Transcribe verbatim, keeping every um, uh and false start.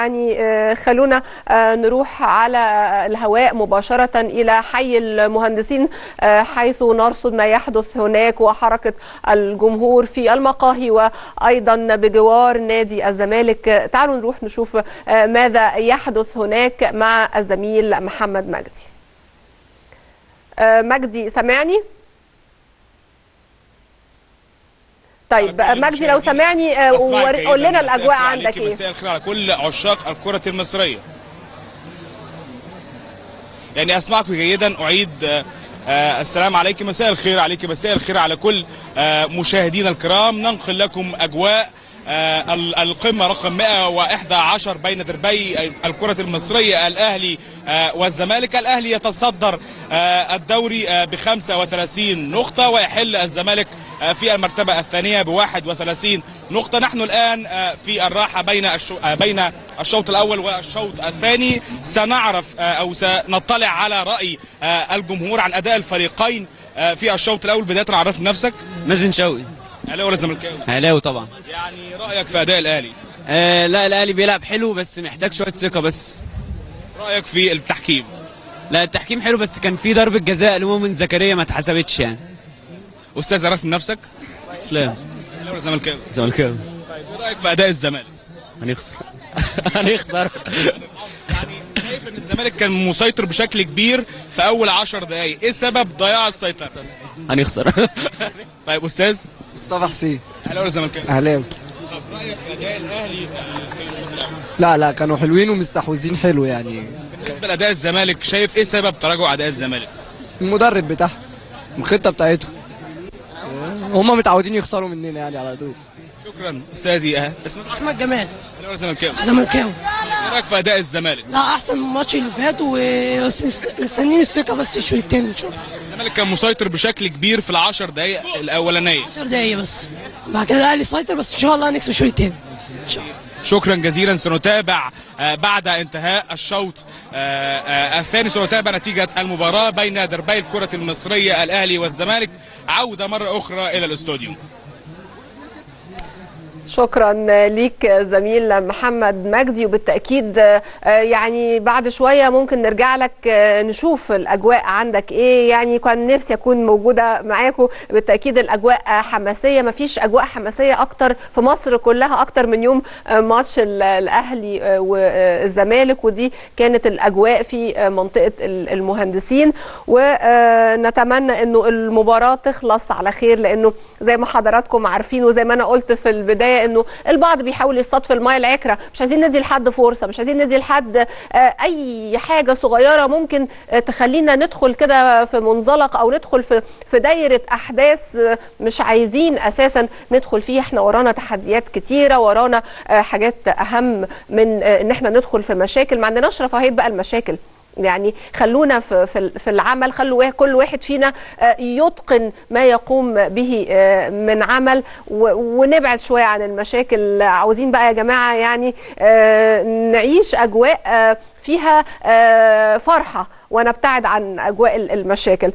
يعني خلونا نروح على الهواء مباشرة إلى حي المهندسين حيث نرصد ما يحدث هناك وحركة الجمهور في المقاهي وأيضا بجوار نادي الزمالك. تعالوا نروح نشوف ماذا يحدث هناك مع الزميل محمد مجدي. مجدي سامعني؟ طيب مجدي لو سامعني قول لنا الاجواء عندك ايه؟ مساء الخير على كل عشاق الكره المصريه. يعني اسمعك جيدا، اعيد آه السلام عليكم، مساء الخير عليك، مساء الخير على كل آه مشاهدينا الكرام. ننقل لكم اجواء آه القمه رقم مئة وإحدى عشر بين دربي الكره المصريه الاهلي آه والزمالك. الاهلي يتصدر آه الدوري آه ب خمسة وثلاثين نقطه ويحل الزمالك في المرتبة الثانية بواحد وثلاثين نقطة. نحن الآن في الراحة بين بين الشوط الأول والشوط الثاني. سنعرف أو سنطلع على رأي الجمهور عن أداء الفريقين في الشوط الأول. بداية عرف نفسك. مازن شوقي. أهلاوي ولا زملكاوي؟ أهلاوي طبعا. يعني رأيك في أداء الأهلي؟ آه لا، الأهلي بيلعب حلو بس محتاج شوية ثقة. بس رأيك في التحكيم؟ لا، التحكيم حلو بس كان في ضربة جزاء لمؤمن زكريا ما اتحسبتش. يعني استاذ عرف نفسك. سلام. اهلاوي ولا زملكاوي؟ زملكاوي. طيب ايه رايك في اداء الزمالك؟ هنخسر هنخسر يعني شايف ان الزمالك كان مسيطر بشكل كبير في اول عشر دقائق، ايه سبب ضياع السيطره؟ هنخسر طيب استاذ مصطفى حسين. اهلاوي ولا زملكاوي؟ اهلاوي. طب رايك في اداء الاهلي في الشوط الاول؟ لا لا كانوا حلوين ومستحوذين حلو. يعني بالنسبه لاداء الزمالك شايف ايه سبب تراجع اداء الزمالك؟ المدرب بتاعهم، الخطه بتاعتهم، هم متعودين يخسروا مننا يعني على طول. شكرا استاذي. اه اسمك؟ احمد جمال. اهلاوي ولا زملكاوي؟ زملكاوي. ايه رايك في اداء الزمالك؟ لا احسن من الماتش اللي فات ومستنيين الثقه بس الشوط الثاني ان شاء الله. الزمالك كان مسيطر بشكل كبير في العشر دقائق الاولانيه. عشر دقائق بس، بعد كده الاهلي سيطر بس ان شاء الله هنكسب الشوط الثاني ان شاء الله. شكرا جزيلا. سنتابع بعد انتهاء الشوط الثاني، سنتابع نتيجة المباراة بين دربي الكرة المصرية الأهلي والزمالك. عودة مرة أخرى إلى الاستوديو. شكرا ليك زميل محمد مجدي، وبالتأكيد يعني بعد شوية ممكن نرجع لك نشوف الأجواء عندك إيه. يعني كان نفسي أكون موجودة معاكم. بالتأكيد الأجواء حماسية، مفيش أجواء حماسية أكتر في مصر كلها أكتر من يوم ماتش الأهلي والزمالك، ودي كانت الأجواء في منطقة المهندسين. ونتمنى أنه المباراة تخلص على خير، لأنه زي ما حضراتكم عارفين وزي ما أنا قلت في البداية انه البعض بيحاول يصطاد المايه العكره، مش عايزين ندي لحد فرصه، مش عايزين ندي لحد اي حاجه صغيره ممكن تخلينا ندخل كده في منزلق او ندخل في في دايره احداث مش عايزين اساسا ندخل فيها. احنا ورانا تحديات كتيره، ورانا حاجات اهم من ان احنا ندخل في مشاكل. ما عندناش رفاهيه بقى المشاكل. يعني خلونا في في العمل، خلوا كل واحد فينا يتقن ما يقوم به من عمل، ونبعد شويه عن المشاكل. عاوزين بقى يا جماعه يعني نعيش اجواء فيها فرحه ونبتعد عن اجواء المشاكل.